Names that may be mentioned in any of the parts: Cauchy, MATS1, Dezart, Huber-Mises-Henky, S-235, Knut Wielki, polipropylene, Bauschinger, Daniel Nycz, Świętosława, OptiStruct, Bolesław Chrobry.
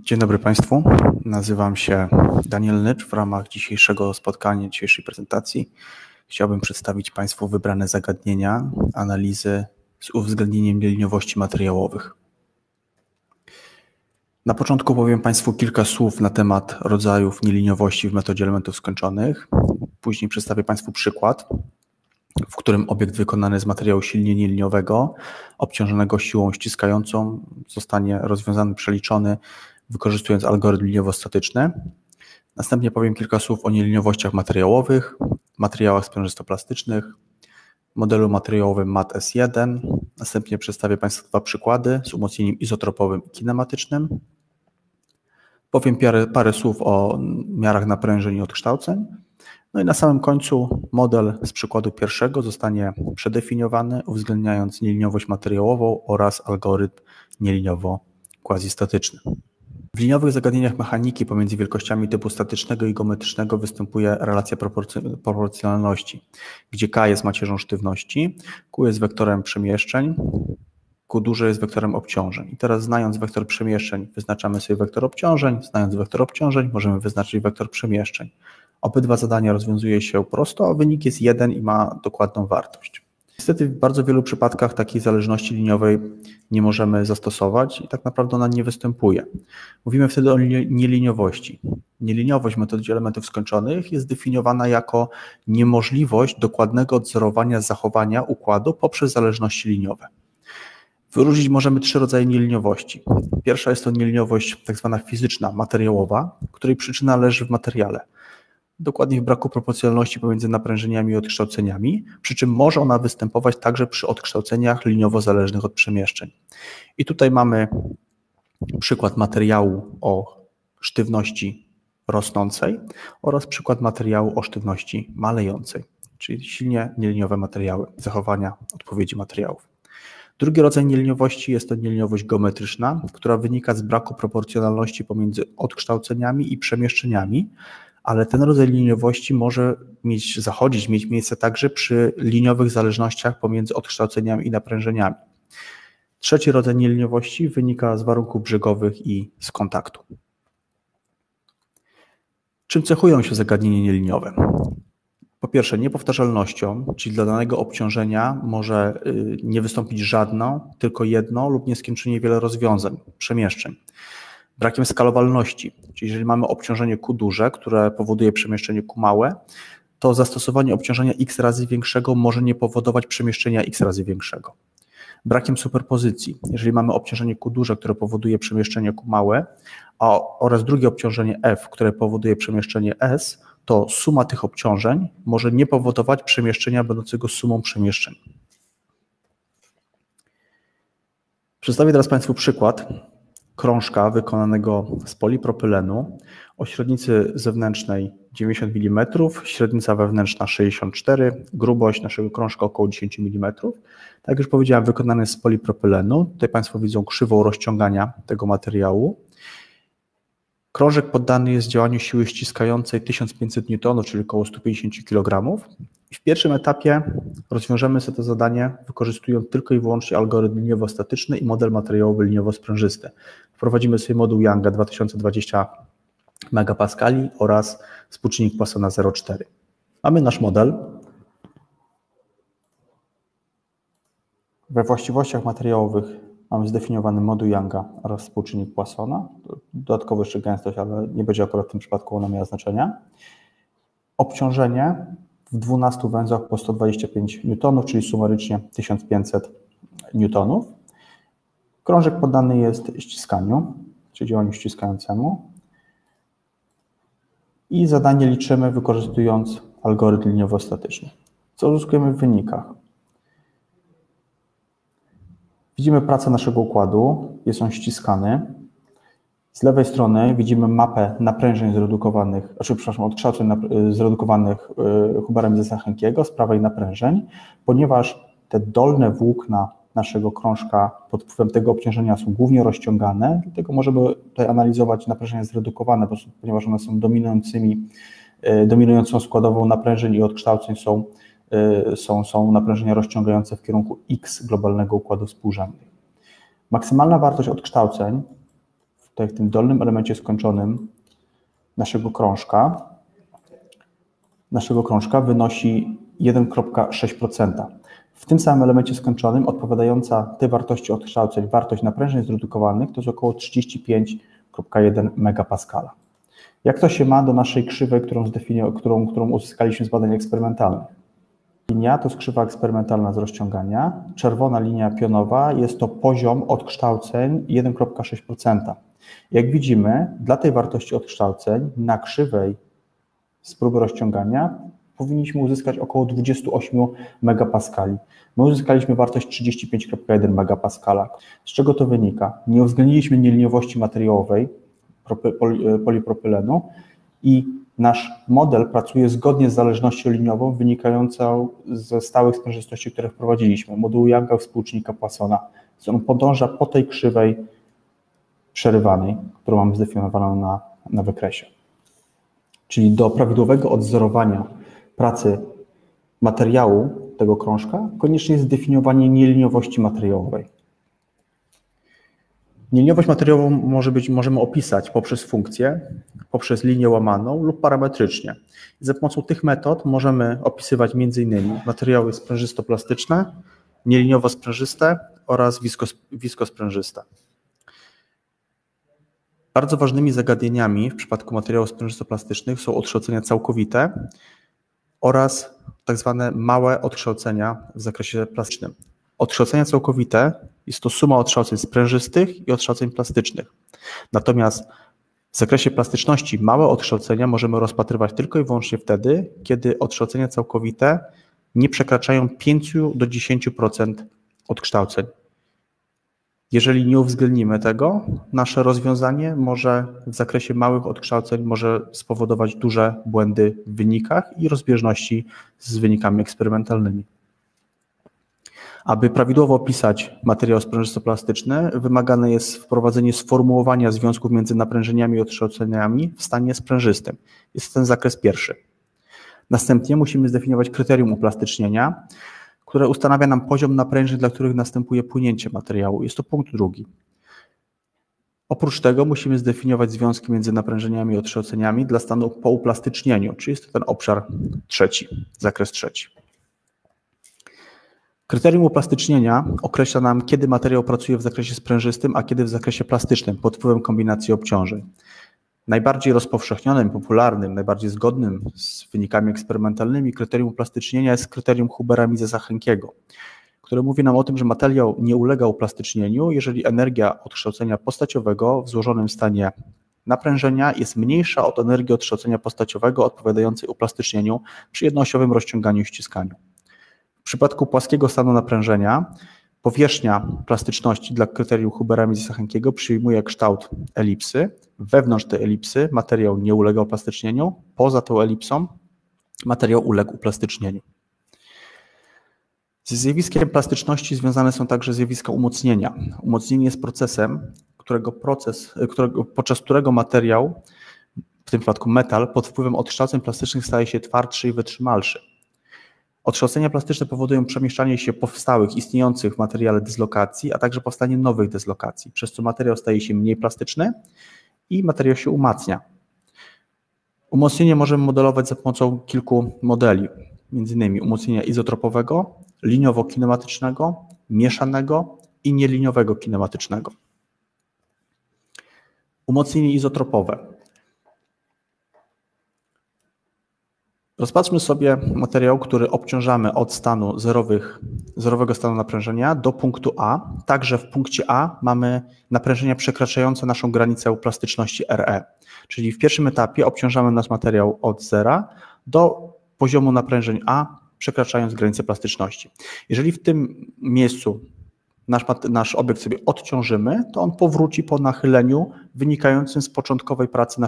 Dzień dobry Państwu, nazywam się Daniel Nycz. W ramach dzisiejszego spotkania, dzisiejszej prezentacji chciałbym przedstawić Państwu wybrane zagadnienia analizy z uwzględnieniem liniowości materiałowych. Na początku powiem Państwu kilka słów na temat rodzajów nieliniowości w metodzie elementów skończonych. Później przedstawię Państwu przykład, w którym obiekt wykonany z materiału silnie nieliniowego, obciążonego siłą ściskającą, zostanie rozwiązany, przeliczony, wykorzystując algorytm liniowo-statyczny. Następnie powiem kilka słów o nieliniowościach materiałowych, materiałach sprężystoplastycznych, modelu materiałowym MATS1. Następnie przedstawię Państwu dwa przykłady z umocnieniem izotropowym i kinematycznym. Powiem parę słów o miarach naprężeń i odkształceń. No i na samym końcu model z przykładu pierwszego zostanie przedefiniowany, uwzględniając nieliniowość materiałową oraz algorytm nieliniowo-quasi-statyczny. W liniowych zagadnieniach mechaniki pomiędzy wielkościami typu statycznego i geometrycznego występuje relacja proporcjonalności, gdzie K jest macierzą sztywności, Q jest wektorem przemieszczeń, Q duże jest wektorem obciążeń. I teraz znając wektor przemieszczeń wyznaczamy sobie wektor obciążeń, znając wektor obciążeń możemy wyznaczyć wektor przemieszczeń. Obydwa zadania rozwiązuje się prosto, a wynik jest 1 i ma dokładną wartość. Niestety w bardzo wielu przypadkach takiej zależności liniowej nie możemy zastosować i tak naprawdę ona nie występuje. Mówimy wtedy o nieliniowości. Nieliniowość w metodzie elementów skończonych jest definiowana jako niemożliwość dokładnego odzorowania zachowania układu poprzez zależności liniowe. Wyróżnić możemy trzy rodzaje nieliniowości. Pierwsza jest to nieliniowość tak zwana fizyczna, materiałowa, której przyczyna leży w materiale. Dokładnie w braku proporcjonalności pomiędzy naprężeniami i odkształceniami, przy czym może ona występować także przy odkształceniach liniowo zależnych od przemieszczeń. I tutaj mamy przykład materiału o sztywności rosnącej oraz przykład materiału o sztywności malejącej, czyli silnie nieliniowe materiały, zachowania odpowiedzi materiałów. Drugi rodzaj nieliniowości jest to nieliniowość geometryczna, która wynika z braku proporcjonalności pomiędzy odkształceniami i przemieszczeniami, ale ten rodzaj liniowości może mieć miejsce także przy liniowych zależnościach pomiędzy odkształceniami i naprężeniami. Trzeci rodzaj nieliniowości wynika z warunków brzegowych i z kontaktu. Czym cechują się zagadnienia nieliniowe? Po pierwsze, niepowtarzalnością, czyli dla danego obciążenia może nie wystąpić żadno, tylko jedno lub nieskończenie wiele rozwiązań, przemieszczeń. Brakiem skalowalności, czyli jeżeli mamy obciążenie Q duże, które powoduje przemieszczenie Q małe, to zastosowanie obciążenia X razy większego może nie powodować przemieszczenia X razy większego. Brakiem superpozycji, jeżeli mamy obciążenie Q duże, które powoduje przemieszczenie Q małe, oraz drugie obciążenie F, które powoduje przemieszczenie S, to suma tych obciążeń może nie powodować przemieszczenia będącego sumą przemieszczeń. Przedstawię teraz Państwu przykład krążka wykonanego z polipropylenu o średnicy zewnętrznej 90 mm, średnica wewnętrzna 64, grubość naszego krążka około 10 mm. Tak jak już powiedziałem, wykonany z polipropylenu. Tutaj Państwo widzą krzywą rozciągania tego materiału. Krążek poddany jest działaniu siły ściskającej 1500 N, czyli około 150 kg. I w pierwszym etapie rozwiążemy sobie to zadanie, wykorzystując tylko i wyłącznie algorytm liniowo-statyczny i model materiałowy liniowo-sprężysty. Wprowadzimy sobie moduł Younga 2020 MPa oraz współczynnik Poissona 0,4. Mamy nasz model. We właściwościach materiałowych mamy zdefiniowany moduł Younga oraz współczynnik Poissona. Dodatkowo jeszcze gęstość, ale nie będzie akurat w tym przypadku ona miała znaczenia. Obciążenie w 12 węzłach po 125 N, czyli sumarycznie 1500 N. Krążek poddany jest ściskaniu, czyli działaniu ściskającemu. I zadanie liczymy, wykorzystując algorytm liniowo-statyczny. Co uzyskujemy w wynikach? Widzimy pracę naszego układu, jest on ściskany. Z lewej strony widzimy mapę naprężeń zredukowanych, odkształceń zredukowanych Huberem Zesa-Henkiego, z prawej naprężeń, ponieważ te dolne włókna naszego krążka pod wpływem tego obciążenia są głównie rozciągane, dlatego możemy tutaj analizować naprężenia zredukowane, ponieważ one są dominującą składową naprężeń i odkształceń są naprężenia rozciągające w kierunku X globalnego układu współrzędnych. Maksymalna wartość odkształceń tutaj w tym dolnym elemencie skończonym naszego krążka wynosi 1,6%. W tym samym elemencie skończonym odpowiadająca tej wartości odkształceń wartość naprężeń zredukowanych to jest około 35,1 MPa. Jak to się ma do naszej krzywej, którą uzyskaliśmy z badań eksperymentalnych? Linia to jest krzywa eksperymentalna z rozciągania, czerwona linia pionowa jest to poziom odkształceń 1,6%. Jak widzimy, dla tej wartości odkształceń na krzywej z próby rozciągania powinniśmy uzyskać około 28 MPa. My uzyskaliśmy wartość 35,1 MPa. Z czego to wynika? Nie uwzględniliśmy nieliniowości materiałowej polipropylenu i nasz model pracuje zgodnie z zależnością liniową wynikającą ze stałych sprężystości, które wprowadziliśmy, modułu Younga, współczynnika Poissona. On podąża po tej krzywej przerywanej, którą mamy zdefiniowaną na wykresie. Czyli do prawidłowego odzorowania pracy materiału tego krążka konieczne jest zdefiniowanie nieliniowości materiałowej. Nieliniowość materiałową możemy opisać poprzez funkcję, poprzez linię łamaną lub parametrycznie. Za pomocą tych metod możemy opisywać m.in. materiały sprężysto-plastyczne, nieliniowo-sprężyste oraz wiskosprężyste. Bardzo ważnymi zagadnieniami w przypadku materiałów sprężysto-plastycznych są odkształcenia całkowite oraz tak zwane małe odkształcenia w zakresie plastycznym. Odkształcenia całkowite jest to suma odkształceń sprężystych i odkształceń plastycznych. Natomiast w zakresie plastyczności małe odkształcenia możemy rozpatrywać tylko i wyłącznie wtedy, kiedy odkształcenia całkowite nie przekraczają 5 do 10% odkształceń. Jeżeli nie uwzględnimy tego, nasze rozwiązanie w zakresie małych odkształceń może spowodować duże błędy w wynikach i rozbieżności z wynikami eksperymentalnymi. Aby prawidłowo opisać materiał sprężystoplastyczny, wymagane jest wprowadzenie sformułowania związków między naprężeniami i odkształceniami w stanie sprężystym. Jest ten zakres pierwszy. Następnie musimy zdefiniować kryterium uplastycznienia, które ustanawia nam poziom naprężeń, dla których następuje płynięcie materiału. Jest to punkt drugi. Oprócz tego musimy zdefiniować związki między naprężeniami i odkształceniami dla stanu po uplastycznieniu, czyli jest to ten obszar trzeci, zakres trzeci. Kryterium uplastycznienia określa nam, kiedy materiał pracuje w zakresie sprężystym, a kiedy w zakresie plastycznym pod wpływem kombinacji obciążeń. Najbardziej rozpowszechnionym, popularnym, najbardziej zgodnym z wynikami eksperymentalnymi kryterium uplastycznienia jest kryterium Hubera-Misesa-Henkiego, które mówi nam o tym, że materiał nie ulega uplastycznieniu, jeżeli energia odkształcenia postaciowego w złożonym stanie naprężenia jest mniejsza od energii odkształcenia postaciowego odpowiadającej uplastycznieniu przy jednoosiowym rozciąganiu i ściskaniu. W przypadku płaskiego stanu naprężenia powierzchnia plastyczności dla kryterium Hubera-Misesa-Henkiego przyjmuje kształt elipsy. Wewnątrz tej elipsy materiał nie ulega uplastycznieniu, poza tą elipsą materiał uległ uplastycznieniu. Z zjawiskiem plastyczności związane są także zjawiska umocnienia. Umocnienie jest procesem, podczas którego materiał, w tym przypadku metal, pod wpływem odkształceń plastycznych staje się twardszy i wytrzymalszy. Odkształcenia plastyczne powodują przemieszczanie się powstałych, istniejących w materiale dyslokacji, a także powstanie nowych dyslokacji, przez co materiał staje się mniej plastyczny i materiał się umacnia. Umocnienie możemy modelować za pomocą kilku modeli, m.in. umocnienia izotropowego, liniowo-kinematycznego, mieszanego i nieliniowego kinematycznego. Umocnienie izotropowe. Rozpatrzmy sobie materiał, który obciążamy od stanu zerowego stanu naprężenia do punktu A. Także w punkcie A mamy naprężenia przekraczające naszą granicę plastyczności RE. Czyli w pierwszym etapie obciążamy nasz materiał od zera do poziomu naprężeń A, przekraczając granicę plastyczności. Jeżeli w tym miejscu nasz obiekt sobie odciążymy, to on powróci po nachyleniu wynikającym z początkowej pracy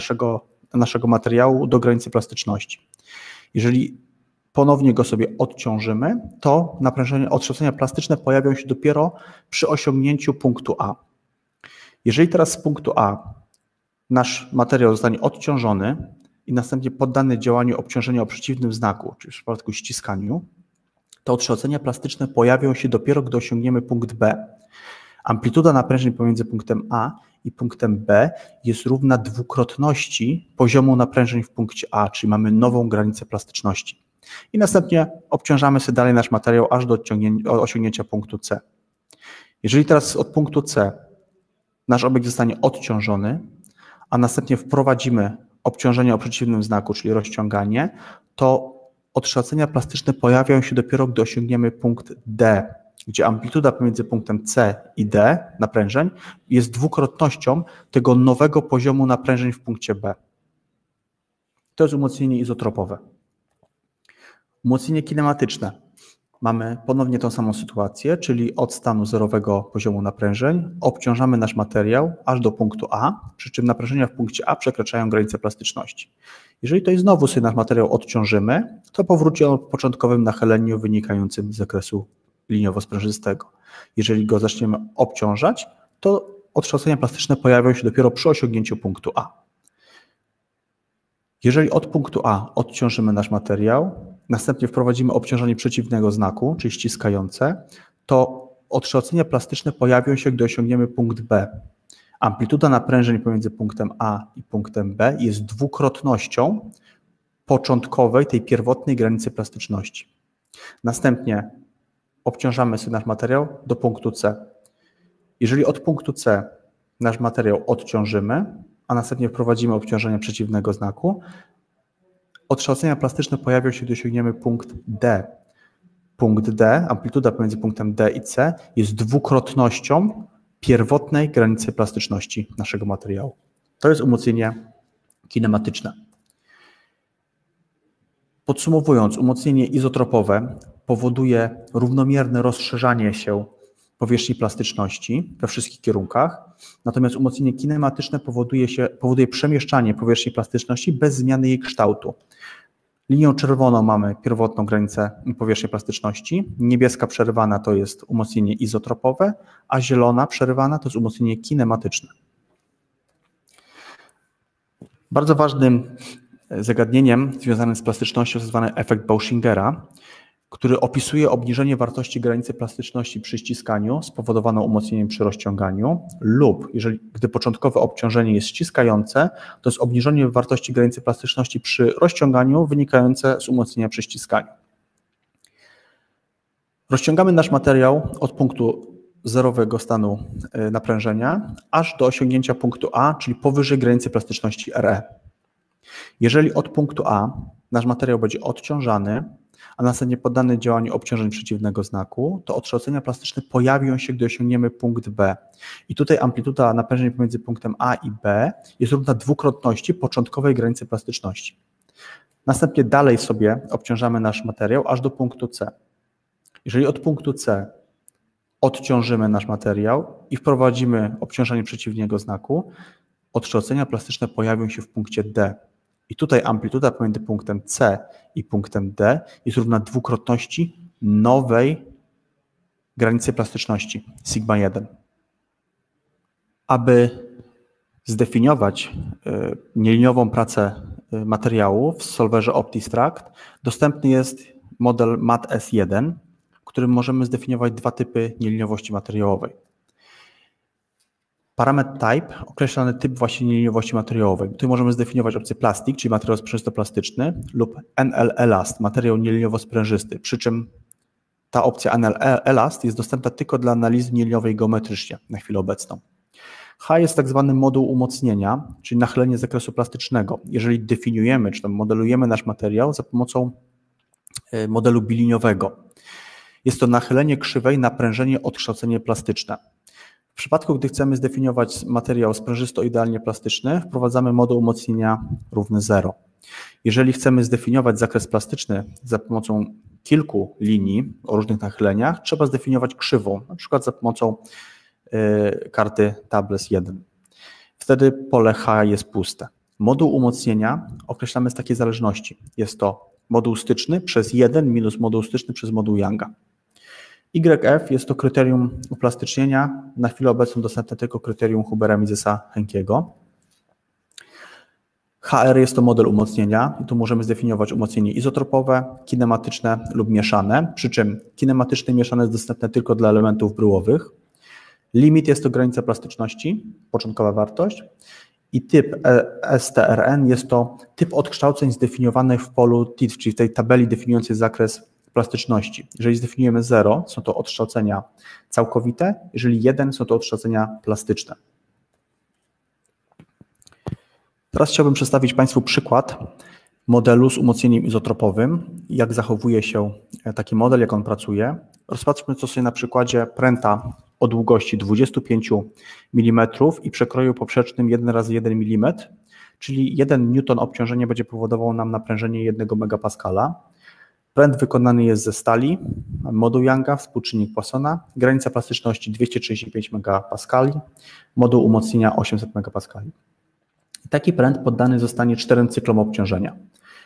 naszego materiału do granicy plastyczności. Jeżeli ponownie go sobie odciążymy, to naprężenia odkształcenia plastyczne pojawią się dopiero przy osiągnięciu punktu A. Jeżeli teraz z punktu A nasz materiał zostanie odciążony i następnie poddany działaniu obciążenia o przeciwnym znaku, czyli w przypadku ściskaniu, to odkształcenia plastyczne pojawią się dopiero, gdy osiągniemy punkt B. Amplituda naprężnej pomiędzy punktem A i punktem B jest równa dwukrotności poziomu naprężeń w punkcie A, czyli mamy nową granicę plastyczności. I następnie obciążamy sobie dalej nasz materiał aż do osiągnięcia punktu C. Jeżeli teraz od punktu C nasz obiekt zostanie odciążony, a następnie wprowadzimy obciążenie o przeciwnym znaku, czyli rozciąganie, to odszacenia plastyczne pojawiają się dopiero, gdy osiągniemy punkt D, gdzie amplituda pomiędzy punktem C i D naprężeń jest dwukrotnością tego nowego poziomu naprężeń w punkcie B. To jest umocnienie izotropowe. Umocnienie kinematyczne. Mamy ponownie tą samą sytuację, czyli od stanu zerowego poziomu naprężeń obciążamy nasz materiał aż do punktu A, przy czym naprężenia w punkcie A przekraczają granicę plastyczności. Jeżeli to i znowu sobie nasz materiał odciążymy, to powróci on w początkowym nachyleniu wynikającym z zakresu liniowo-sprężystego. Jeżeli go zaczniemy obciążać, to odszacenia plastyczne pojawią się dopiero przy osiągnięciu punktu A. Jeżeli od punktu A odciążymy nasz materiał, następnie wprowadzimy obciążenie przeciwnego znaku, czyli ściskające, to odszacenia plastyczne pojawią się, gdy osiągniemy punkt B. Amplituda naprężeń pomiędzy punktem A i punktem B jest dwukrotnością początkowej, tej pierwotnej granicy plastyczności. Następnie obciążamy sobie nasz materiał do punktu C. Jeżeli od punktu C nasz materiał odciążymy, a następnie wprowadzimy obciążenie przeciwnego znaku, odszacenia plastyczne pojawią się, gdy osiągniemy punkt D. Punkt D, amplituda pomiędzy punktem D i C jest dwukrotnością pierwotnej granicy plastyczności naszego materiału. To jest umocnienie kinematyczne. Podsumowując, umocnienie izotropowe powoduje równomierne rozszerzanie się powierzchni plastyczności we wszystkich kierunkach, natomiast umocnienie kinematyczne powoduje przemieszczanie powierzchni plastyczności bez zmiany jej kształtu. Linią czerwoną mamy pierwotną granicę powierzchni plastyczności, niebieska przerywana to jest umocnienie izotropowe, a zielona przerywana to jest umocnienie kinematyczne. Bardzo ważnym zagadnieniem związanym z plastycznością jest zwany efekt Bauschingera, który opisuje obniżenie wartości granicy plastyczności przy ściskaniu spowodowaną umocnieniem przy rozciąganiu lub, gdy początkowe obciążenie jest ściskające, to jest obniżenie wartości granicy plastyczności przy rozciąganiu wynikające z umocnienia przy ściskaniu. Rozciągamy nasz materiał od punktu zerowego stanu naprężenia aż do osiągnięcia punktu A, czyli powyżej granicy plastyczności RE. Jeżeli od punktu A nasz materiał będzie odciążany, a następnie poddane działaniu obciążeń przeciwnego znaku, to odszacenia plastyczne pojawią się, gdy osiągniemy punkt B. I tutaj amplituda naprężeń pomiędzy punktem A i B jest równa dwukrotności początkowej granicy plastyczności. Następnie dalej sobie obciążamy nasz materiał aż do punktu C. Jeżeli od punktu C odciążymy nasz materiał i wprowadzimy obciążenie przeciwnego znaku, odszacenia plastyczne pojawią się w punkcie D. I tutaj amplituda pomiędzy punktem C i punktem D jest równa dwukrotności nowej granicy plastyczności, sigma 1. Aby zdefiniować nieliniową pracę materiału w solwerze OptiStruct, dostępny jest model MATS1, w którym możemy zdefiniować dwa typy nieliniowości materiałowej. Parametr type, określany typ właśnie nieliniowości materiałowej. Tutaj możemy zdefiniować opcję plastik, czyli materiał sprężystoplastyczny, lub NL elast, materiał nieliniowo-sprężysty, przy czym ta opcja NL elast jest dostępna tylko dla analizy nieliniowej geometrycznie na chwilę obecną. H jest tak zwany moduł umocnienia, czyli nachylenie zakresu plastycznego. Jeżeli definiujemy, czy tam modelujemy nasz materiał za pomocą modelu biliniowego, jest to nachylenie krzywej, naprężenie, odkształcenie plastyczne. W przypadku, gdy chcemy zdefiniować materiał sprężysto-idealnie plastyczny, wprowadzamy moduł umocnienia równy 0. Jeżeli chcemy zdefiniować zakres plastyczny za pomocą kilku linii o różnych nachyleniach, trzeba zdefiniować krzywą, na przykład za pomocą karty Tables 1. Wtedy pole H jest puste. Moduł umocnienia określamy z takiej zależności. Jest to moduł styczny przez 1 minus moduł styczny przez moduł Younga. YF jest to kryterium uplastycznienia, na chwilę obecną dostępne tylko kryterium Hubera-Misesa-Henkiego. HR jest to model umocnienia i tu możemy zdefiniować umocnienie izotropowe, kinematyczne lub mieszane, przy czym kinematyczne i mieszane jest dostępne tylko dla elementów bryłowych. Limit jest to granica plastyczności, początkowa wartość, i typ STRN jest to typ odkształceń zdefiniowanych w polu TIT, czyli w tej tabeli definiującej zakres plastyczności. Jeżeli zdefiniujemy 0, są to odkształcenia całkowite, jeżeli 1, są to odkształcenia plastyczne. Teraz chciałbym przedstawić Państwu przykład modelu z umocnieniem izotropowym, jak zachowuje się taki model, jak on pracuje. Rozpatrzmy to sobie na przykładzie pręta o długości 25 mm i przekroju poprzecznym 1 × 1 mm, czyli 1 N obciążenie będzie powodowało nam naprężenie 1 MPa. Pręt wykonany jest ze stali, moduł Younga, współczynnik Poissona, granica plastyczności 265 MPa, moduł umocnienia 800 MPa. Taki pręt poddany zostanie 4 cyklom obciążenia.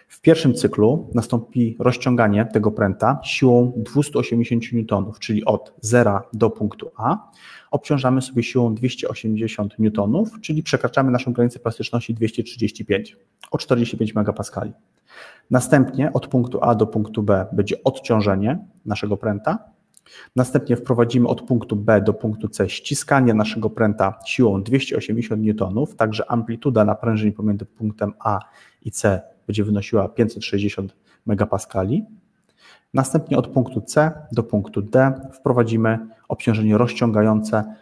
W pierwszym cyklu nastąpi rozciąganie tego pręta siłą 280 N, czyli od 0 do punktu A. Obciążamy sobie siłą 280 N, czyli przekraczamy naszą granicę plastyczności 235 o 45 MPa. Następnie od punktu A do punktu B będzie odciążenie naszego pręta. Następnie wprowadzimy od punktu B do punktu C ściskanie naszego pręta siłą 280 N, także amplituda naprężeń pomiędzy punktem A i C będzie wynosiła 560 MPa. Następnie od punktu C do punktu D wprowadzimy obciążenie rozciągające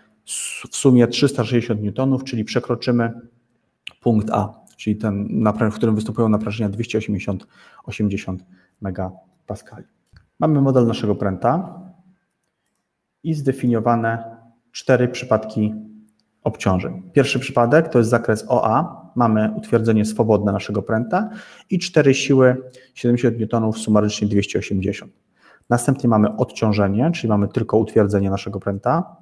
w sumie 360 N, czyli przekroczymy punkt A, czyli ten, w którym występują naprężenia 280 MPa. Mamy model naszego pręta i zdefiniowane 4 przypadki obciążeń. Pierwszy przypadek to jest zakres OA, mamy utwierdzenie swobodne naszego pręta i 4 siły 70 N, sumarycznie 280. Następnie mamy odciążenie, czyli mamy tylko utwierdzenie naszego pręta.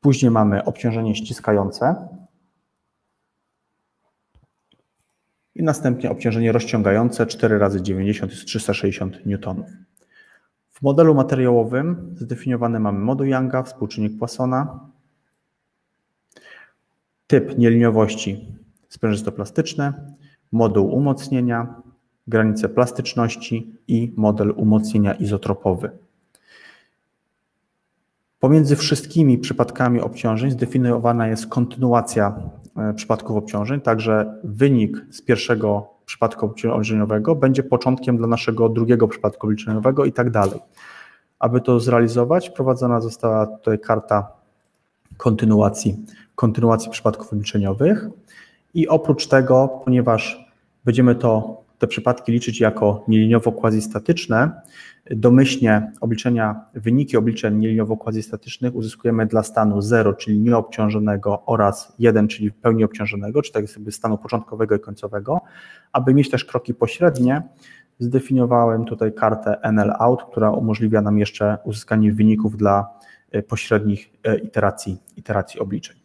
Później mamy obciążenie ściskające i następnie obciążenie rozciągające 4 × 90 jest 360 N. W modelu materiałowym zdefiniowany mamy moduł Younga, współczynnik Poissona, typ nieliniowości sprężystoplastyczny, moduł umocnienia, granice plastyczności i model umocnienia izotropowy. Pomiędzy wszystkimi przypadkami obciążeń zdefiniowana jest kontynuacja przypadków obciążeń, także wynik z pierwszego przypadku obliczeniowego będzie początkiem dla naszego drugiego przypadku obliczeniowego i tak dalej. Aby to zrealizować, wprowadzona została tutaj karta kontynuacji przypadków obliczeniowych i oprócz tego, ponieważ będziemy te przypadki liczyć jako nieliniowo-quasi-statyczne, domyślnie wyniki obliczeń nieliniowo-quasi-statycznych uzyskujemy dla stanu 0, czyli nieobciążonego, oraz 1, czyli w pełni obciążonego, czy tak sobie stanu początkowego i końcowego. Aby mieć też kroki pośrednie, zdefiniowałem tutaj kartę NL-out, która umożliwia nam jeszcze uzyskanie wyników dla pośrednich iteracji obliczeń.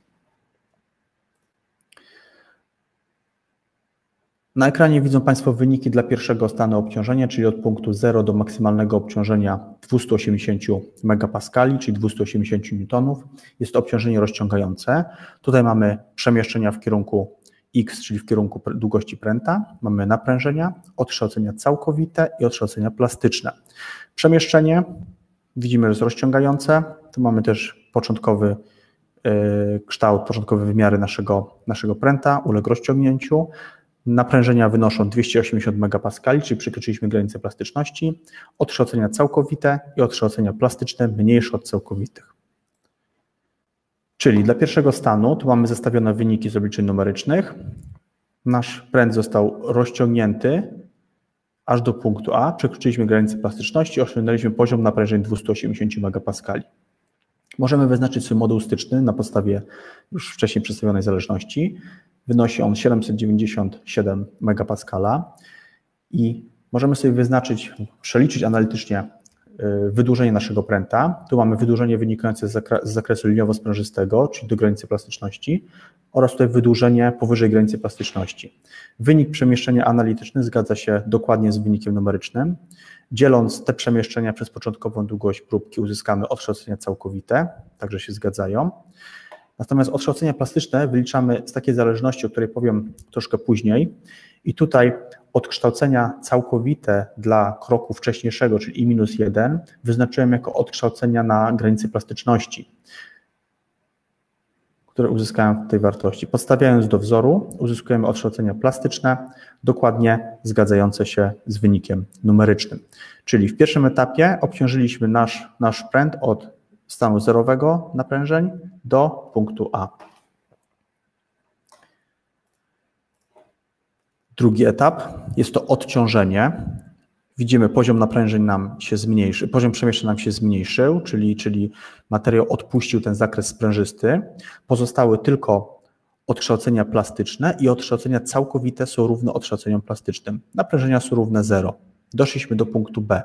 Na ekranie widzą Państwo wyniki dla pierwszego stanu obciążenia, czyli od punktu 0 do maksymalnego obciążenia 280 MPa, czyli 280 N. Jest to obciążenie rozciągające. Tutaj mamy przemieszczenia w kierunku X, czyli w kierunku długości pręta. Mamy naprężenia, odkształcenia całkowite i odkształcenia plastyczne. Przemieszczenie widzimy, że jest rozciągające. Tu mamy też początkowy kształt, początkowe wymiary naszego pręta, uległ rozciągnięciu. Naprężenia wynoszą 280 MPa, czyli przekroczyliśmy granicę plastyczności. Odkształcenia całkowite i odkształcenia plastyczne mniejsze od całkowitych. Czyli dla pierwszego stanu tu mamy zestawione wyniki z obliczeń numerycznych. Nasz pręt został rozciągnięty aż do punktu A, przekroczyliśmy granicę plastyczności, osiągnęliśmy poziom naprężeń 280 MPa. Możemy wyznaczyć swój moduł styczny na podstawie już wcześniej przedstawionej zależności. Wynosi on 797 MPa i możemy sobie przeliczyć analitycznie wydłużenie naszego pręta. Tu mamy wydłużenie wynikające z zakresu liniowo-sprężystego, czyli do granicy plastyczności, oraz tutaj wydłużenie powyżej granicy plastyczności. Wynik przemieszczenia analityczny zgadza się dokładnie z wynikiem numerycznym. Dzieląc te przemieszczenia przez początkową długość próbki uzyskamy odkształcenia całkowite, także się zgadzają. Natomiast odkształcenia plastyczne wyliczamy z takiej zależności, o której powiem troszkę później. I tutaj odkształcenia całkowite dla kroku wcześniejszego, czyli i-1, wyznaczyłem jako odkształcenia na granicy plastyczności. które uzyskałem w tej wartości. Podstawiając do wzoru, uzyskujemy odkształcenia plastyczne, dokładnie zgadzające się z wynikiem numerycznym. Czyli w pierwszym etapie obciążyliśmy nasz pręt od stanu zerowego naprężeń do punktu A. Drugi etap jest to odciążenie. Widzimy, poziom naprężeń nam się zmniejszy, poziom przemieszczeń nam się zmniejszył, czyli materiał odpuścił ten zakres sprężysty. Pozostały tylko odkształcenia plastyczne i odkształcenia całkowite są równe odkształceniom plastycznym. Naprężenia są równe 0. Doszliśmy do punktu B.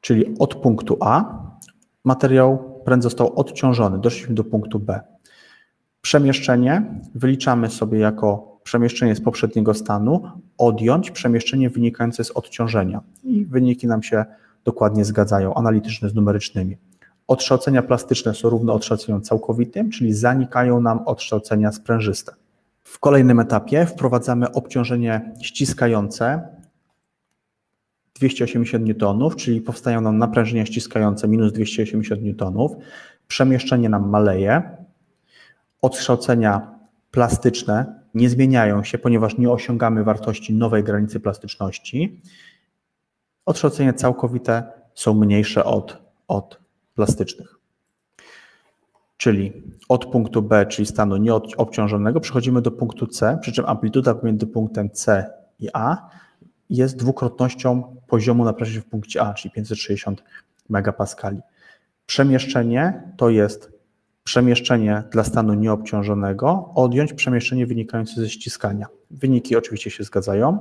Czyli od punktu A materiał, pręt został odciążony. Doszliśmy do punktu B. Przemieszczenie wyliczamy sobie jako przemieszczenie z poprzedniego stanu, odjąć przemieszczenie wynikające z odciążenia i wyniki nam się dokładnie zgadzają, analityczne z numerycznymi. Odkształcenia plastyczne są równe odkształceniom całkowitym, czyli zanikają nam odkształcenia sprężyste. W kolejnym etapie wprowadzamy obciążenie ściskające 280 N, czyli powstają nam naprężenia ściskające minus 280 N, przemieszczenie nam maleje, odkształcenia plastyczne nie zmieniają się, ponieważ nie osiągamy wartości nowej granicy plastyczności. Odkształcenia całkowite są mniejsze od plastycznych. Czyli od punktu B, czyli stanu nieobciążonego, przechodzimy do punktu C, przy czym amplituda pomiędzy punktem C i A jest dwukrotnością poziomu naprężenia w punkcie A, czyli 560 MPa. Przemieszczenie to jest przemieszczenie dla stanu nieobciążonego, odjąć przemieszczenie wynikające ze ściskania. Wyniki oczywiście się zgadzają.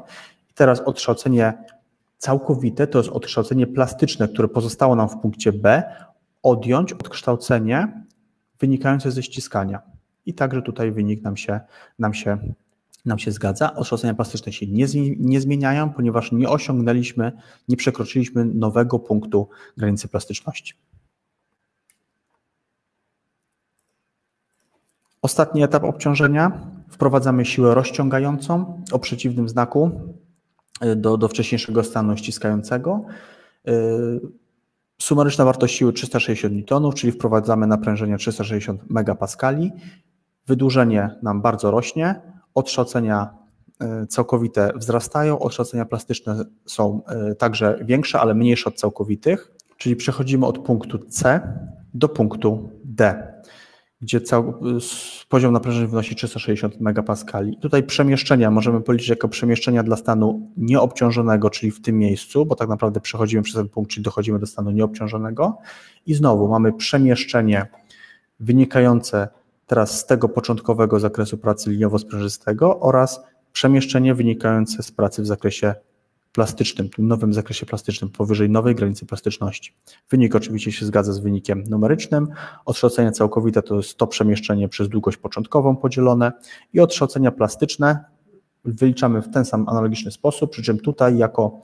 I teraz odkształcenie całkowite to jest odkształcenie plastyczne, które pozostało nam w punkcie B, odjąć odkształcenie wynikające ze ściskania. I także tutaj wynik nam się zgadza. Odkształcenia plastyczne się nie zmieniają, ponieważ nie osiągnęliśmy, nie przekroczyliśmy nowego punktu granicy plastyczności. Ostatni etap obciążenia. Wprowadzamy siłę rozciągającą o przeciwnym znaku do wcześniejszego stanu ściskającego. Sumaryczna wartość siły 360 N, czyli wprowadzamy naprężenie 360 MPa. Wydłużenie nam bardzo rośnie, odkształcenia całkowite wzrastają, odkształcenia plastyczne są także większe, ale mniejsze od całkowitych, czyli przechodzimy od punktu C do punktu D, gdzie poziom naprężenia wynosi 360 MPa. Tutaj przemieszczenia możemy policzyć jako przemieszczenia dla stanu nieobciążonego, czyli w tym miejscu, bo tak naprawdę przechodzimy przez ten punkt, czyli dochodzimy do stanu nieobciążonego. I znowu mamy przemieszczenie wynikające teraz z tego początkowego zakresu pracy liniowo-sprężystego oraz przemieszczenie wynikające z pracy w zakresie plastycznym, tym nowym zakresie plastycznym, powyżej nowej granicy plastyczności. Wynik oczywiście się zgadza z wynikiem numerycznym. Odkształcenie całkowite to jest to przemieszczenie przez długość początkową podzielone i odkształcenia plastyczne wyliczamy w ten sam analogiczny sposób, przy czym tutaj jako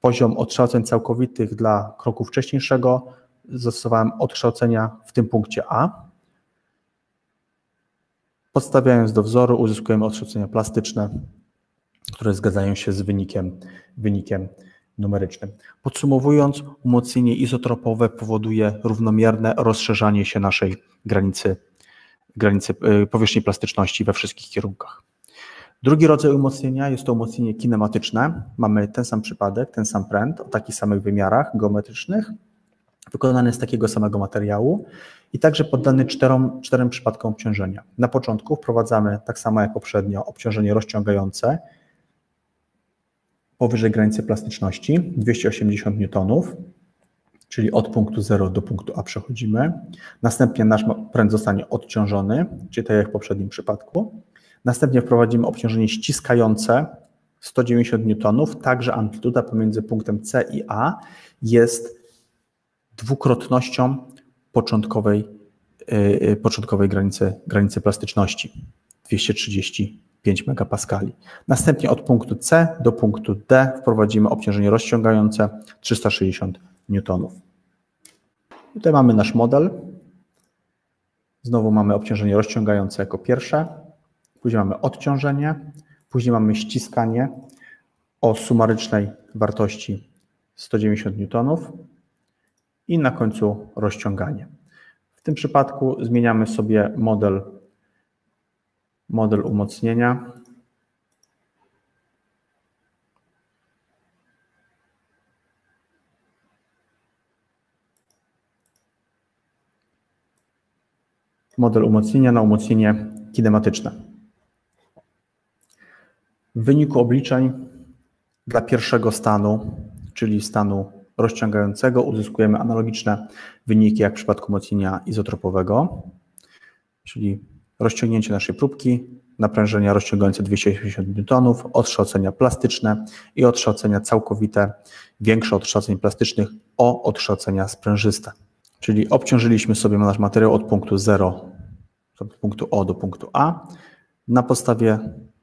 poziom odkształceń całkowitych dla kroku wcześniejszego zastosowałem odkształcenia w tym punkcie A. Podstawiając do wzoru uzyskujemy odkształcenia plastyczne, które zgadzają się z wynikiem numerycznym. Podsumowując, umocnienie izotropowe powoduje równomierne rozszerzanie się naszej granicy powierzchni plastyczności we wszystkich kierunkach. Drugi rodzaj umocnienia jest to umocnienie kinematyczne. Mamy ten sam przypadek, ten sam pręt o takich samych wymiarach geometrycznych, wykonany z takiego samego materiału i także poddany czterem przypadkom obciążenia. Na początku wprowadzamy, tak samo jak poprzednio, obciążenie rozciągające powyżej granicy plastyczności 280 N, czyli od punktu 0 do punktu A przechodzimy. Następnie nasz pręt zostanie odciążony, czyli tak jak w poprzednim przypadku. Następnie wprowadzimy obciążenie ściskające 190 N, także amplituda pomiędzy punktem C i A jest dwukrotnością początkowej granicy plastyczności 235 MPa. Następnie od punktu C do punktu D wprowadzimy obciążenie rozciągające 360 N. Tutaj mamy nasz model. Znowu mamy obciążenie rozciągające jako pierwsze, później mamy odciążenie, później mamy ściskanie o sumarycznej wartości 190 N. I na końcu rozciąganie. tym przypadku zmieniamy sobie model umocnienia. Model umocnienia na umocnienie kinematyczne. W wyniku obliczeń dla pierwszego stanu, czyli stanu rozciągającego, uzyskujemy analogiczne wyniki jak w przypadku umocnienia izotropowego, czyli rozciągnięcie naszej próbki, naprężenia rozciągające 260 N, odkształcenia plastyczne i odkształcenia całkowite, większe od odkształceń plastycznych o odkształcenia sprężyste. Czyli obciążyliśmy sobie nasz materiał od punktu 0, od punktu O do punktu A. Na podstawie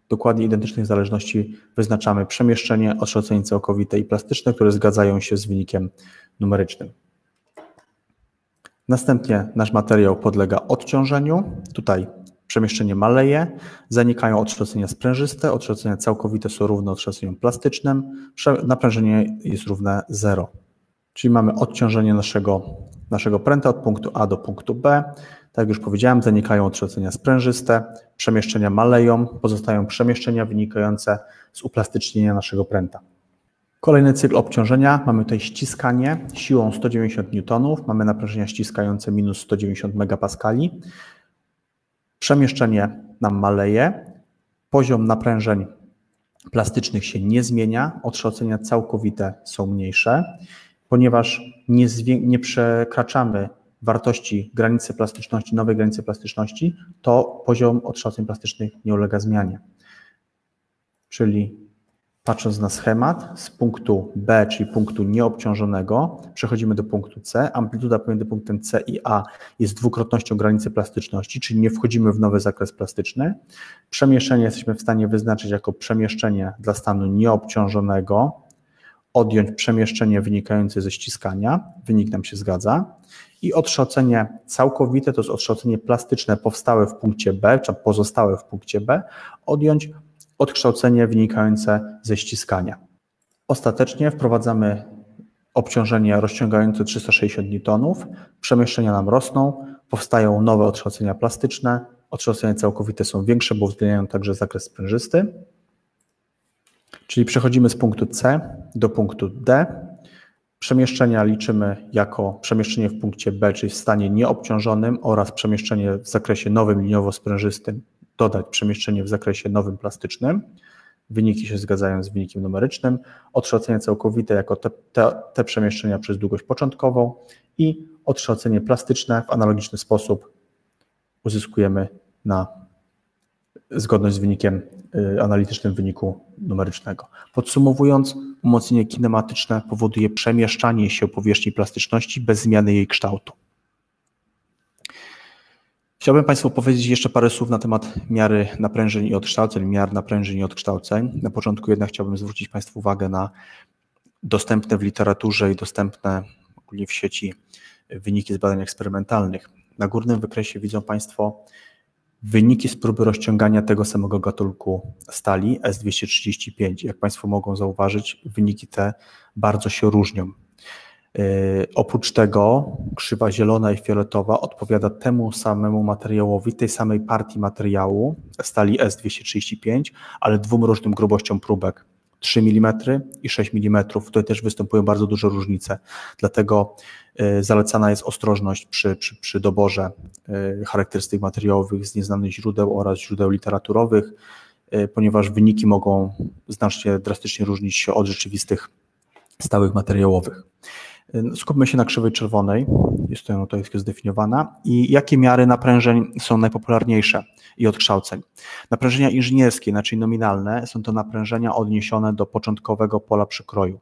dokładnie identycznych zależności wyznaczamy przemieszczenie, odkształcenie całkowite i plastyczne, które zgadzają się z wynikiem numerycznym. Następnie nasz materiał podlega odciążeniu. Tutaj przemieszczenie maleje, zanikają odkształcenia sprężyste, odkształcenia całkowite są równe odkształceniom plastycznym, naprężenie jest równe 0. Czyli mamy odciążenie naszego pręta od punktu A do punktu B. Tak jak już powiedziałem, zanikają odkształcenia sprężyste, przemieszczenia maleją, pozostają przemieszczenia wynikające z uplastycznienia naszego pręta. Kolejny cykl obciążenia. Mamy tutaj ściskanie siłą 190 N, mamy naprężenia ściskające minus 190 MPa. Przemieszczenie nam maleje, poziom naprężeń plastycznych się nie zmienia, odkształcenia całkowite są mniejsze, ponieważ nie przekraczamy wartości granicy plastyczności, nowej granicy plastyczności, to poziom odkształceń plastycznych nie ulega zmianie. Czyli patrząc na schemat, z punktu B, czyli punktu nieobciążonego, przechodzimy do punktu C. Amplituda pomiędzy punktem C i A jest dwukrotnością granicy plastyczności, czyli nie wchodzimy w nowy zakres plastyczny. Przemieszczenie jesteśmy w stanie wyznaczyć jako przemieszczenie dla stanu nieobciążonego, odjąć przemieszczenie wynikające ze ściskania, wynik nam się zgadza, i odkształcenie całkowite to jest odkształcenie plastyczne powstałe w punkcie B, czy pozostałe w punkcie B, odjąć odkształcenie wynikające ze ściskania. Ostatecznie wprowadzamy obciążenie rozciągające 360 N, przemieszczenia nam rosną, powstają nowe odkształcenia plastyczne, odkształcenia całkowite są większe, bo uwzględniają także zakres sprężysty. Czyli przechodzimy z punktu C do punktu D. Przemieszczenia liczymy jako przemieszczenie w punkcie B, czyli w stanie nieobciążonym, oraz przemieszczenie w zakresie nowym liniowo-sprężystym, dodać przemieszczenie w zakresie nowym plastycznym. Wyniki się zgadzają z wynikiem numerycznym. Odkształcenie całkowite jako te przemieszczenia przez długość początkową i odkształcenie plastyczne w analogiczny sposób uzyskujemy zgodność z wynikiem analitycznym wyniku numerycznego. Podsumowując, umocnienie kinematyczne powoduje przemieszczanie się powierzchni plastyczności bez zmiany jej kształtu. Chciałbym Państwu powiedzieć jeszcze parę słów na temat miary naprężeń i odkształceń, miar naprężeń i odkształceń. Na początku jednak chciałbym zwrócić Państwu uwagę na dostępne w literaturze i dostępne ogólnie w sieci wyniki z badań eksperymentalnych. Na górnym wykresie widzą Państwo wyniki z próby rozciągania tego samego gatunku stali S-235. Jak Państwo mogą zauważyć, wyniki te bardzo się różnią. Oprócz tego krzywa zielona i fioletowa odpowiada temu samemu materiałowi, tej samej partii materiału stali S-235, ale dwóm różnym grubościom próbek. 3 mm i 6 mm. Tutaj też występują bardzo duże różnice, dlatego zalecana jest ostrożność przy doborze charakterystyk materiałowych z nieznanych źródeł oraz źródeł literaturowych, ponieważ wyniki mogą znacznie, drastycznie różnić się od rzeczywistych stałych materiałowych. Skupmy się na krzywej czerwonej, jest to tutaj zdefiniowana, i jakie miary naprężeń są najpopularniejsze i odkształceń. Naprężenia inżynierskie, inaczej nominalne, są to naprężenia odniesione do początkowego pola przykroju.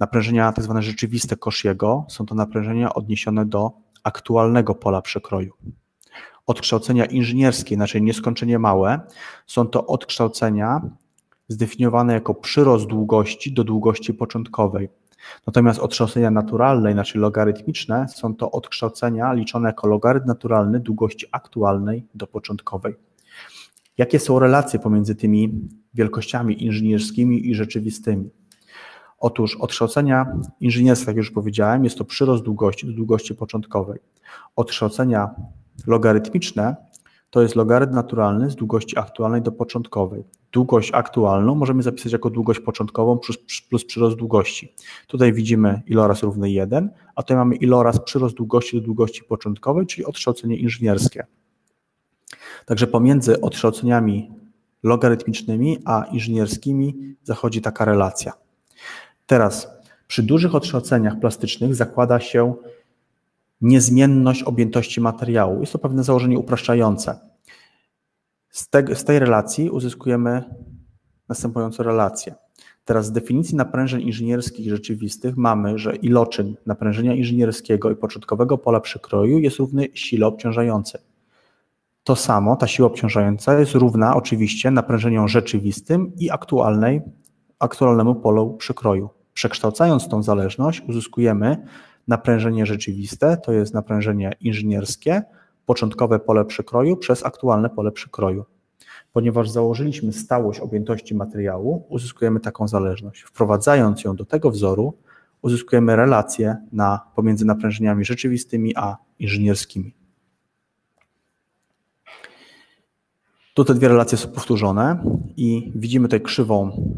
Naprężenia tzw. rzeczywiste Cauchy'ego są to naprężenia odniesione do aktualnego pola przykroju. Odkształcenia inżynierskie, inaczej nieskończenie małe, są to odkształcenia zdefiniowane jako przyrost długości do długości początkowej. Natomiast odkształcenia naturalne, inaczej logarytmiczne, są to odkształcenia liczone jako logarytm naturalny długości aktualnej do początkowej. Jakie są relacje pomiędzy tymi wielkościami inżynierskimi i rzeczywistymi? Otóż od kształcenia inżynierstwa, jak już powiedziałem, jest to przyrost długości do długości początkowej. Od kształcenia logarytmiczne to jest logarytm naturalny z długości aktualnej do początkowej. Długość aktualną możemy zapisać jako długość początkową plus przyrost długości. Tutaj widzimy iloraz równy 1, a tutaj mamy iloraz przyrost długości do długości początkowej, czyli odkształcenie inżynierskie. Także pomiędzy odkształceniami logarytmicznymi a inżynierskimi zachodzi taka relacja. Teraz przy dużych odkształceniach plastycznych zakłada się niezmienność objętości materiału. Jest to pewne założenie upraszczające. Z tej relacji uzyskujemy następującą relację. Teraz z definicji naprężeń inżynierskich rzeczywistych mamy, że iloczyn naprężenia inżynierskiego i początkowego pola przykroju jest równy sile obciążającej. To samo, ta siła obciążająca jest równa oczywiście naprężeniom rzeczywistym i aktualnemu polu przykroju. Przekształcając tą zależność uzyskujemy naprężenie rzeczywiste, to jest naprężenie inżynierskie, początkowe pole przykroju przez aktualne pole przykroju. Ponieważ założyliśmy stałość objętości materiału, uzyskujemy taką zależność. Wprowadzając ją do tego wzoru, uzyskujemy relację pomiędzy naprężeniami rzeczywistymi a inżynierskimi. Tu te dwie relacje są powtórzone i widzimy tutaj krzywą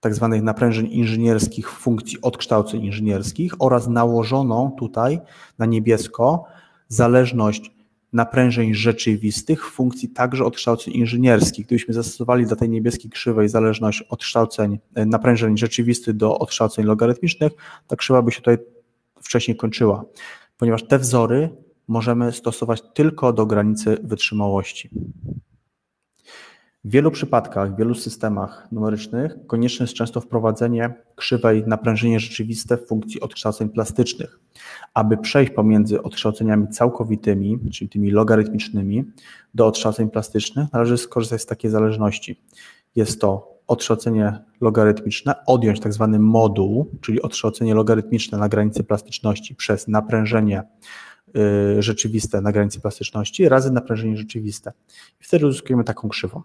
tzw. naprężeń inżynierskich w funkcji odkształceń inżynierskich oraz nałożoną tutaj na niebiesko zależność naprężeń rzeczywistych w funkcji także odkształceń inżynierskich. Gdybyśmy zastosowali dla tej niebieskiej krzywej zależność odkształceń naprężeń rzeczywistych do odkształceń logarytmicznych, ta krzywa by się tutaj wcześniej kończyła, ponieważ te wzory możemy stosować tylko do granicy wytrzymałości. W wielu przypadkach, w wielu systemach numerycznych konieczne jest często wprowadzenie krzywej naprężenie rzeczywiste w funkcji odkształceń plastycznych. Aby przejść pomiędzy odkształceniami całkowitymi, czyli tymi logarytmicznymi, do odkształceń plastycznych należy skorzystać z takiej zależności. Jest to odkształcenie logarytmiczne, odjąć tak zwany moduł, czyli odkształcenie logarytmiczne na granicy plastyczności przez naprężenie rzeczywiste na granicy plastyczności razy naprężenie rzeczywiste. I wtedy uzyskujemy taką krzywą.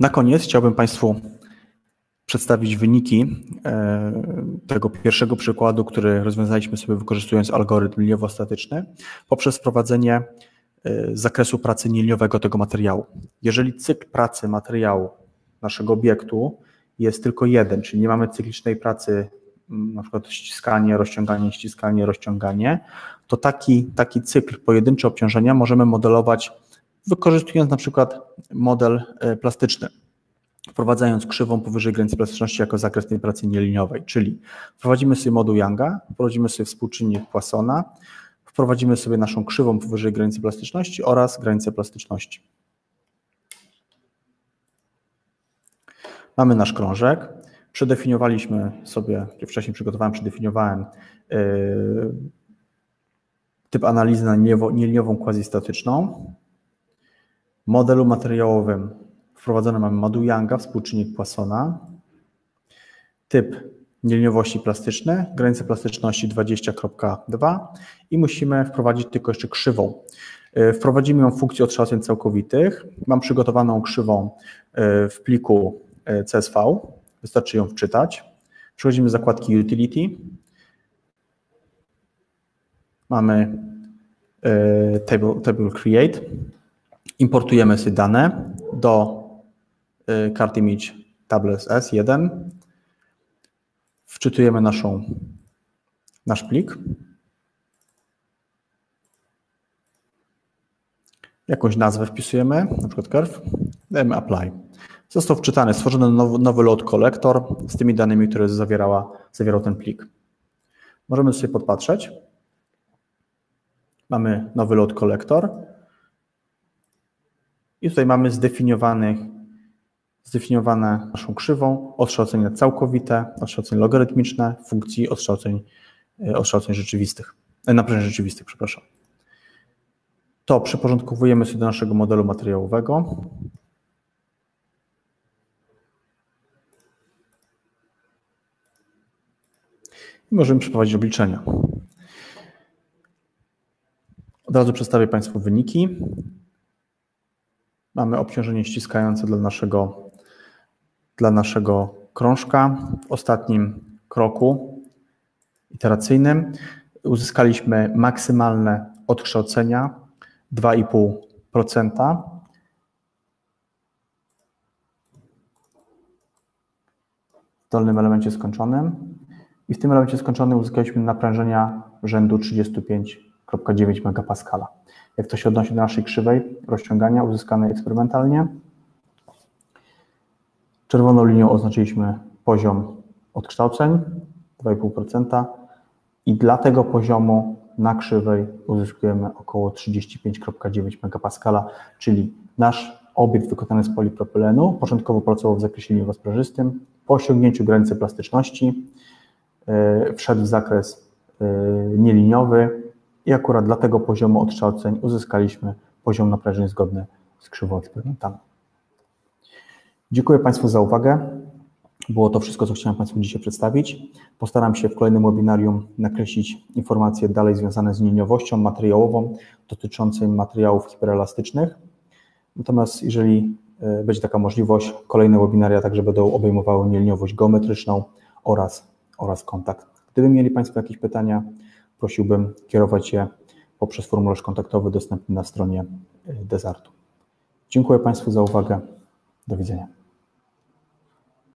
Na koniec chciałbym Państwu przedstawić wyniki tego pierwszego przykładu, który rozwiązaliśmy sobie wykorzystując algorytm liniowo-statyczny poprzez wprowadzenie zakresu pracy nieliniowego tego materiału. Jeżeli cykl pracy materiału naszego obiektu jest tylko jeden, czyli nie mamy cyklicznej pracy, na przykład ściskanie, rozciąganie, to taki cykl pojedyncze obciążenia możemy modelować wykorzystując na przykład model plastyczny, wprowadzając krzywą powyżej granicy plastyczności jako zakres tej pracy nieliniowej, czyli wprowadzimy sobie moduł Younga, wprowadzimy sobie współczynnik Poissona, wprowadzimy sobie naszą krzywą powyżej granicy plastyczności oraz granicę plastyczności. Mamy nasz krążek. Przedefiniowaliśmy sobie, wcześniej przedefiniowałem typ analizy na nieliniową quasi-statyczną. W modelu materiałowym wprowadzony mamy moduł Younga, współczynnik Poissona, typ nieliniowości plastyczny, granicę plastyczności 20.2 i musimy wprowadzić tylko jeszcze krzywą. Wprowadzimy ją w funkcji odkształceń całkowitych. Mam przygotowaną krzywą w pliku CSV. Wystarczy ją wczytać. Przechodzimy do zakładki Utility. Mamy Table Create. Importujemy sobie dane do Card Image Tables S1. Wczytujemy nasz plik. Jakąś nazwę wpisujemy, na przykład curve. Dajemy Apply. Został wczytany, stworzony nowy load collector z tymi danymi, które zawierał ten plik. Możemy sobie podpatrzeć. Mamy nowy load collector i tutaj mamy zdefiniowane naszą krzywą odkształcenia całkowite, odkształcenia logarytmiczne w funkcji odkształceń rzeczywistych, naprężeń rzeczywistych, przepraszam. To przyporządkowujemy sobie do naszego modelu materiałowego. I możemy przeprowadzić obliczenia. Od razu przedstawię Państwu wyniki. Mamy obciążenie ściskające dla naszego dla naszego krążka. W ostatnim kroku iteracyjnym uzyskaliśmy maksymalne odkształcenia 2,5%. W dolnym elemencie skończonym. I w tym elemencie skończonym uzyskaliśmy naprężenia rzędu 35,9 MPa. Jak to się odnosi do naszej krzywej rozciągania uzyskanej eksperymentalnie? Czerwoną linią oznaczyliśmy poziom odkształceń 2,5% i dla tego poziomu na krzywej uzyskujemy około 35,9 MPa, czyli nasz obiekt wykonany z polipropylenu początkowo pracował w zakresie linii rozprężystym, po osiągnięciu granicy plastyczności wszedł w zakres nieliniowy i akurat dla tego poziomu odkształceń uzyskaliśmy poziom naprężeń zgodny z krzywą eksperymentalną. Dziękuję Państwu za uwagę. Było to wszystko, co chciałem Państwu dzisiaj przedstawić. Postaram się w kolejnym webinarium nakreślić informacje dalej związane z liniowością materiałową dotyczącym materiałów hiperelastycznych. Natomiast jeżeli będzie taka możliwość, kolejne webinaria także będą obejmowały nieliniowość geometryczną oraz kontakt. Gdyby mieli Państwo jakieś pytania, prosiłbym kierować je poprzez formularz kontaktowy dostępny na stronie Dezartu. Dziękuję Państwu za uwagę. Do widzenia.